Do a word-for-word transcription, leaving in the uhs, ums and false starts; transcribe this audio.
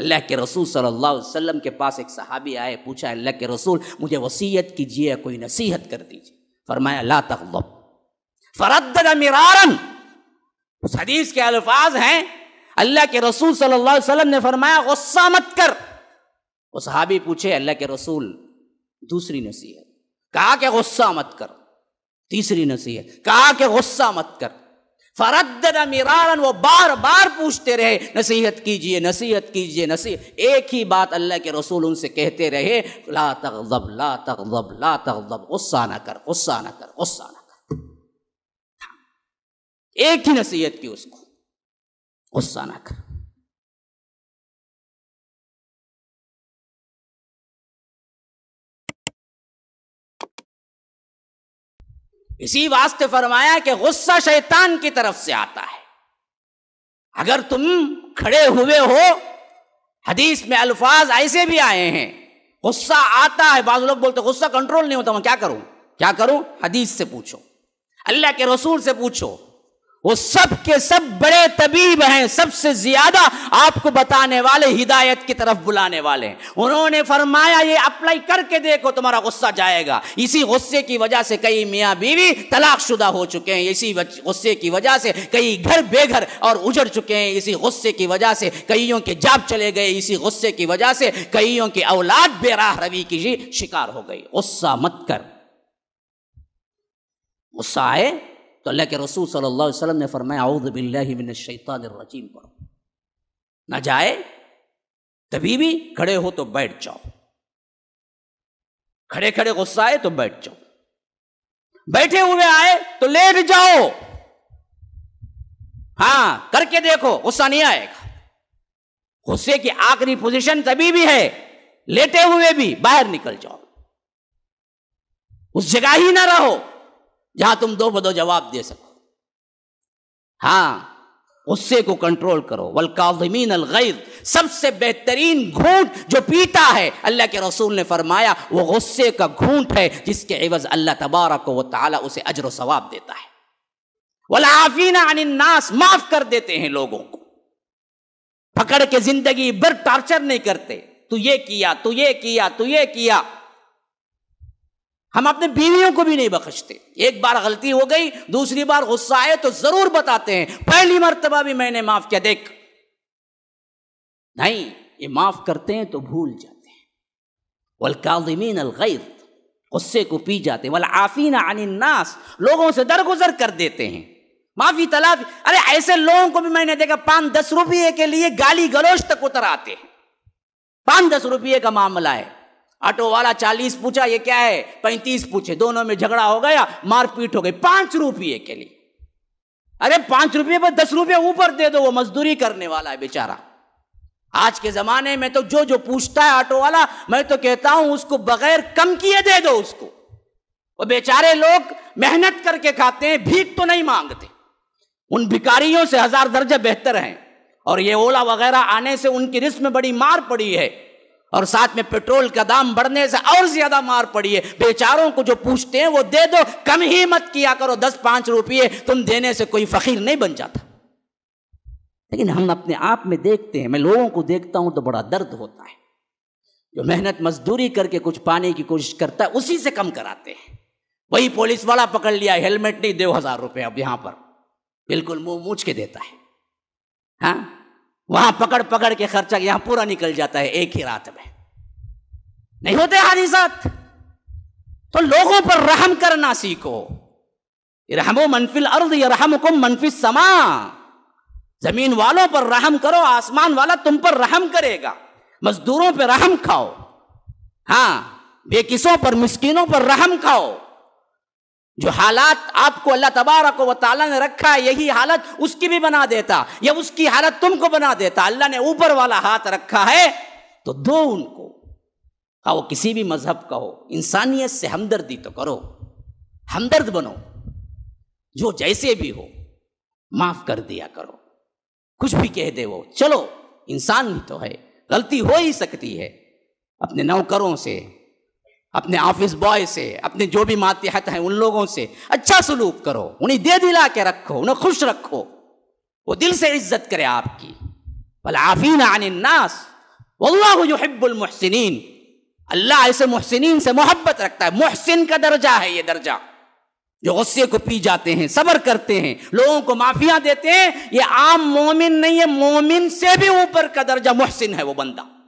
अल्लाह के रसूल सल्लल्लाहु अलैहि वसल्लम के पास एक सहाबी आए, पूछा अल्लाह के रसूल मुझे वसीयत कीजिए, कोई नसीहत कर दीजिए। फरमाया ला तग़्ज़ब। फरद्दद मिरारन, उस हदीस के अल्फाज हैं, अल्लाह के रसूल सल्लल्लाहु अलैहि वसल्लम ने फरमाया गुस्सा मत कर। वो सहाबी पूछे अल्लाह के रसूल दूसरी नसीहत। कहा कि गुस्सा मत कर। तीसरी नसीहत, कहा कि गुस्सा मत कर। फरद्दद मिरारन, वो बार बार पूछते रहे नसीहत कीजिए नसीहत कीजिए नसीहत। एक ही बात अल्लाह के रसूल उनसे कहते रहे ला तग़्ज़ब ला तग़्ज़ब ला तग़्ज़ब, गुस्सा ना कर गुस्सा ना कर गुस्सा ना कर। एक ही नसीहत की उसको, गुस्सा ना कर। इसी वास्ते फरमाया कि गुस्सा शैतान की तरफ से आता है। अगर तुम खड़े हुए हो, हदीस में अल्फाज ऐसे भी आए हैं, गुस्सा आता है। बाज़ लोग बोलते गुस्सा कंट्रोल नहीं होता, मैं क्या करूं क्या करूं। हदीस से पूछो, अल्लाह के रसूल से पूछो, वो सब के सब बड़े तबीब हैं, सबसे ज्यादा आपको बताने वाले, हिदायत की तरफ बुलाने वाले हैं। उन्होंने फरमाया ये अप्लाई करके देखो, तुम्हारा गुस्सा जाएगा। इसी गुस्से की वजह से कई मियाँ बीवी तलाकशुदा हो चुके हैं, इसी गुस्से की वजह से कई घर बेघर और उजड़ चुके हैं, इसी गुस्से की वजह से कईयों के जाब चले गए, इसी गुस्से की वजह से कईयों की औलाद बेराह रवी की शिकार हो गई। गुस्सा मत कर। गुस्सा आए तो अल्लाह के रसूल सल्लल्लाहु अलैहि वसल्लम ने फरमाया औज़ु बिल्लाहि मिनश शैतानिर रजीम पढ़ो। ना जाए तभी भी खड़े हो तो बैठ जाओ, खड़े खड़े गुस्सा आए तो बैठ जाओ, बैठे हुए आए तो लेट जाओ। हाँ करके देखो, गुस्सा नहीं आएगा। गुस्से की आखिरी पोजीशन तभी भी है, लेटे हुए भी बाहर निकल जाओ, उस जगह ही ना रहो जहां तुम दो बदो जवाब दे सको। हाँ गुस्से को कंट्रोल करो। वल काज़िमीन अल गैज़, सबसे बेहतरीन घूंट जो पीता है, अल्लाह के रसूल ने फरमाया वो गुस्से का घूंट है, जिसके एवज अल्लाह तबारक व तआला उसे अजर व सवाब देता है। वल आफ़ीना अनिन्नास, माफ कर देते हैं लोगों को, पकड़ के जिंदगी भर टॉर्चर नहीं करते। तू ये किया तू ये किया तू ये किया। हम अपने बीवियों को भी नहीं बख्शते। एक बार गलती हो गई, दूसरी बार गुस्सा आए तो जरूर बताते हैं पहली मर्तबा भी मैंने माफ किया, देख। नहीं, ये माफ करते हैं तो भूल जाते हैं। वल काज़िमीन अल गैज़, गुस्से को पी जाते हैं। वल आफ़ीना अनिन्नास, लोगों से दरगुजर कर देते हैं, माफी तलाफी। अरे ऐसे लोगों को भी मैंने देखा पाँच दस रुपये के लिए गाली गलौज तक उतर आते हैं। पाँच दस रुपये का मामला है, ऑटो वाला चालीस पूछा, ये क्या है पैंतीस पूछे, दोनों में झगड़ा हो गया, मारपीट हो गई पांच रुपये के लिए। अरे पांच रुपये पर दस रुपये ऊपर दे दो, वो मजदूरी करने वाला है बेचारा। आज के जमाने में तो जो जो पूछता है ऑटो वाला, मैं तो कहता हूं उसको बगैर कम किए दे दो उसको। वो बेचारे लोग मेहनत करके खाते हैं, भीख तो नहीं मांगते। उन भिखारियों से हजार दर्जा बेहतर हैं। और ये ओला वगैरह आने से उनकी रिस्क में बड़ी मार पड़ी है, और साथ में पेट्रोल का दाम बढ़ने से और ज्यादा मार पड़ी है। बेचारों को जो पूछते हैं वो दे दो, कम ही मत किया करो। दस पांच रुपये तुम देने से कोई फकीर नहीं बन जाता। लेकिन हम अपने आप में देखते हैं, मैं लोगों को देखता हूं तो बड़ा दर्द होता है। जो मेहनत मजदूरी करके कुछ पाने की कोशिश करता है उसी से कम कराते हैं। वही पुलिस वाला पकड़ लिया, हेलमेट नहीं दो हजार रुपये, अब यहां पर बिल्कुल मुंह मूछ के देता है। हाँ वहां पकड़ पकड़ के खर्चा, यहां पूरा निकल जाता है एक ही रात में। नहीं होते हादिसात। तो लोगों पर रहम करना सीखो। रहमो मनफिल अर्द यरहमकुम मनफिस समा, जमीन वालों पर रहम करो, आसमान वाला तुम पर रहम करेगा। मजदूरों पर रहम खाओ, हाँ बेकिसों पर मिस्किनों पर रहम खाओ। जो हालात आपको अल्लाह तबारक व तआला ने रखा है, यही हालत उसकी भी बना देता या उसकी हालत तुमको बना देता। अल्लाह ने ऊपर वाला हाथ रखा है तो दो उनको, का वो किसी भी मजहब का हो। इंसानियत से हमदर्दी तो करो, हमदर्द बनो, जो जैसे भी हो माफ कर दिया करो। कुछ भी कह दे वो, चलो इंसान ही तो है, गलती हो ही सकती है। अपने नौकरों से, अपने ऑफिस बॉय से, अपने जो भी मातहत हैं उन लोगों से अच्छा सलूक करो, उन्हें दे दिला के रखो, उन्हें खुश रखो, वो दिल से इज्जत करे आपकी। वल आफ़ीना अनिन्नास, वल्लाहु युहिब्बुल मुहसिनीन, अल्लाह ऐसे मुहसिनीन से मोहब्बत रखता है। मुहसिन का दर्जा है ये दर्जा, जो गुस्से को पी जाते हैं, सब्र करते हैं, लोगों को माफियां देते हैं। ये आम मोमिन नहीं है, मोमिन से भी ऊपर का दर्जा मुहसिन है वो बंदा।